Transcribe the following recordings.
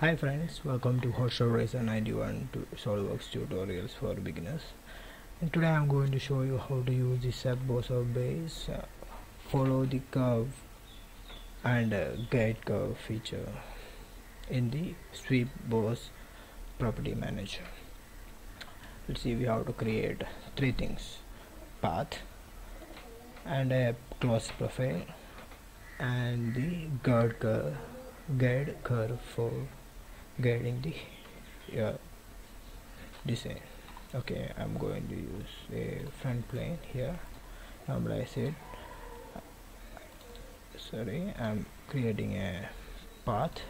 Hi friends, welcome to Hotshotracer91 to SolidWorks tutorials for beginners. And today I'm going to show you how to use the Swept Boss/Base, follow the curve and guide curve feature in the Sweep Boss property manager. Let's see how to create three things: path and a closed profile and the guide curve for guiding the design. Okay, I'm going to use a front plane here. I'm creating a path.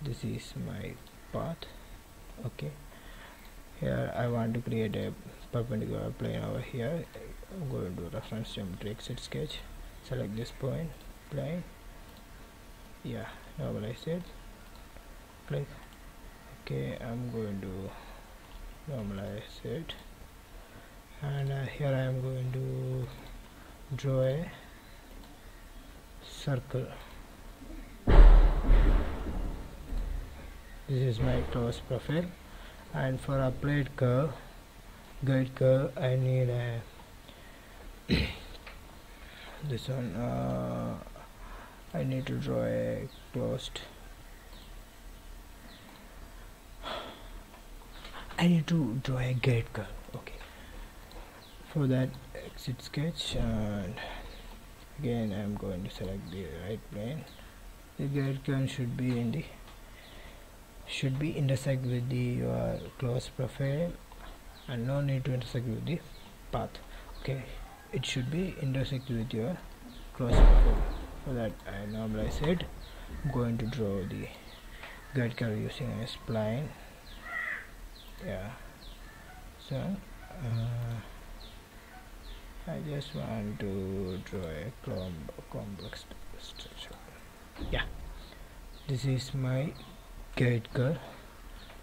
This is my path. Okay, here I want to create a perpendicular plane over here. I'm going to reference geometry exit sketch, select this point, plane. Yeah, normalize it, click. Okay, I'm going to normalize it, and here I am going to draw a circle. This is my closed profile, and for applied curve, guide curve, I need a this one. I need to draw a closed. I need to draw a guide curve. Okay, for that, exit sketch, and again I'm going to select the right plane. The guide curve should be intersect with the closed profile, and no need to intersect with the path. Okay, it should be intersect with your closed profile. For that, I normalize it. I'm going to draw the guide curve using a spline. Yeah, so I just want to draw a complex structure. Yeah, this is my guide curve,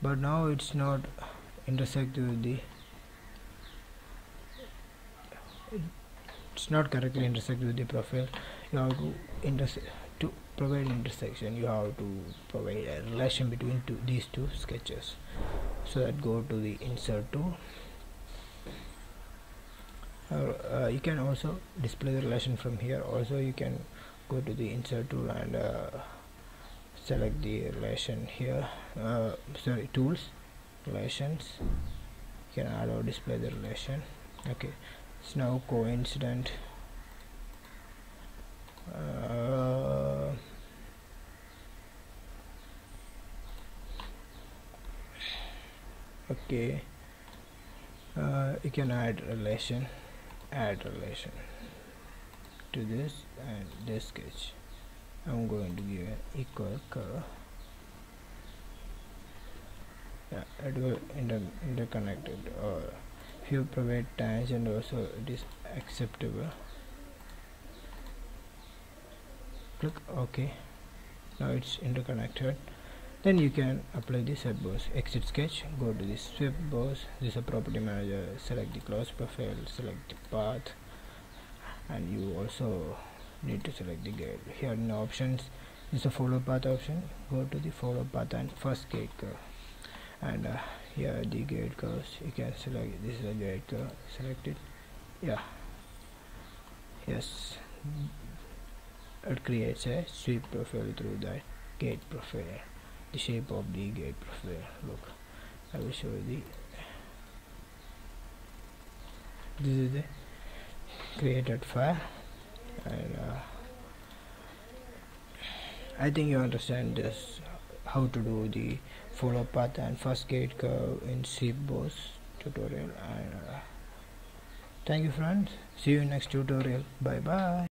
but now it's not intersect with the. It's not correctly intersect with the profile. You have to provide intersection. You have to provide a relation between these two sketches. So that, go to the insert tool. You can also display the relation from here. Also, you can go to the insert tool and select the relation here. Tools, relations. You can add or display the relation. Okay. It's now coincident. Okay, you can add relation to this and this sketch. I'm going to give an equal curve. Yeah, it will interconnected, or if you provide tangent also, it is acceptable. Click OK. Now it's interconnected. Then you can apply the Swept Boss. Exit sketch, go to the Swept Boss. This is a property manager. Select the closed profile, select the path, and you also need to select the guide. Here in the options, this is a follow path option. Go to the follow path and first guide curve. And here the guide curves, you can select. This is a guide curve, select it. Yeah, yes, it creates a sweep profile through that guide profile. The shape of the guide profile, look, I will show you. This is the created file, and I think you understand this, how to do the follow path and first guide curve in Swept Boss tutorial. And thank you friends, see you in next tutorial. Bye bye.